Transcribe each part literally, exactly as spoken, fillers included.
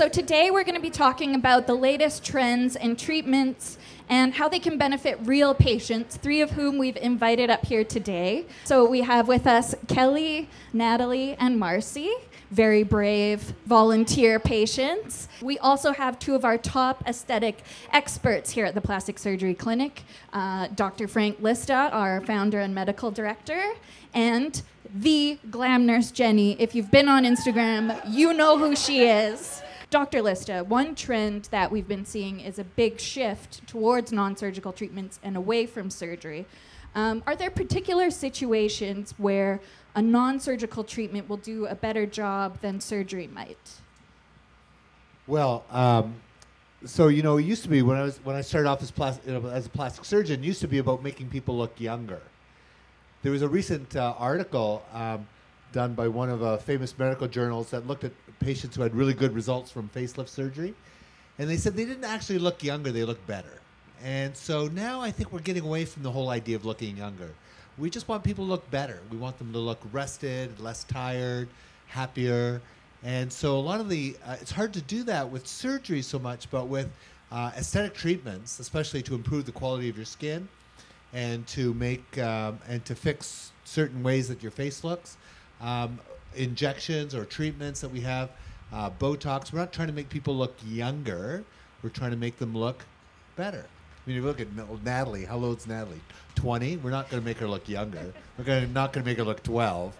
So today we're going to be talking about the latest trends and treatments and how they can benefit real patients, three of whom we've invited up here today. So we have with us Kelly, Natalie, and Marcy, very brave volunteer patients. We also have two of our top aesthetic experts here at the Plastic Surgery Clinic, uh, Doctor Frank Lista, our founder and medical director, and the Glam Nurse Jenny. If you've been on Instagram, you know who she is. Doctor Lista, one trend that we've been seeing is a big shift towards non-surgical treatments and away from surgery. Um, are there particular situations where a non-surgical treatment will do a better job than surgery might? Well, um, so you know, it used to be when I was when I started off as, plas you know, as a plastic surgeon, it used to be about making people look younger. There was a recent uh, article. Um, done by one of uh, famous medical journals that looked at patients who had really good results from facelift surgery. And they said they didn't actually look younger, they looked better. And so now I think we're getting away from the whole idea of looking younger. We just want people to look better. We want them to look rested, less tired, happier. And so a lot of the, uh, it's hard to do that with surgery so much, but with uh, aesthetic treatments, especially to improve the quality of your skin and to make, um, and to fix certain ways that your face looks, Um, injections or treatments that we have, uh, Botox. We're not trying to make people look younger. We're trying to make them look better. I mean, if you look at Natalie, how old's Natalie? twenty? We're not going to make her look younger. We're gonna, not going to make her look twelve.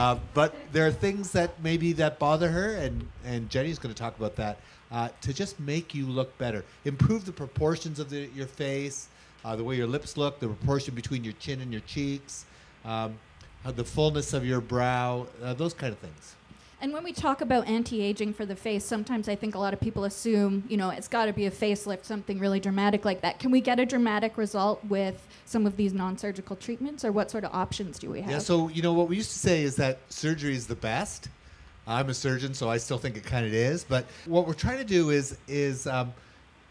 Uh, but there are things that maybe that bother her, and, and Jenny's going to talk about that, uh, to just make you look better. Improve the proportions of the, your face, uh, the way your lips look, the proportion between your chin and your cheeks. Um, the fullness of your brow, uh, those kind of things. And when we talk about anti-aging for the face, sometimes I think a lot of people assume, you know, it's got to be a facelift, something really dramatic like that. Can we get a dramatic result with some of these non-surgical treatments, or what sort of options do we have? Yeah, so, you know, what we used to say is that surgery is the best. I'm a surgeon, so I still think it kind of is. But what we're trying to do is, is, um,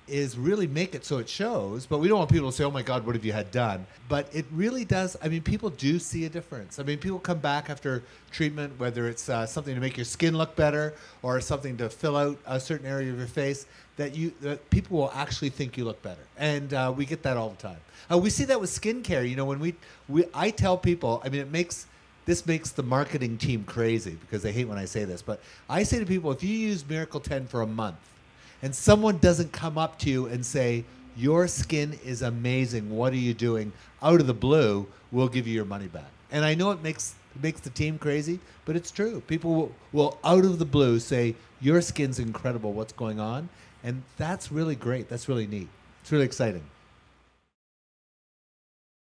is really make it so it shows, but we don't want people to say, oh my God, what have you had done? But it really does, I mean, people do see a difference. I mean, people come back after treatment, whether it's uh, something to make your skin look better or something to fill out a certain area of your face, that you that people will actually think you look better. And uh, we get that all the time. Uh, we see that with skincare. You know, when we, we, I tell people, I mean, it makes, this makes the marketing team crazy because they hate when I say this, but I say to people, if you use Miracle ten for a month, and someone doesn't come up to you and say, your skin is amazing, what are you doing? Out of the blue, we'll give you your money back. And I know it makes, makes the team crazy, but it's true. People will, will, out of the blue, say, your skin's incredible, what's going on? And that's really great. That's really neat. It's really exciting.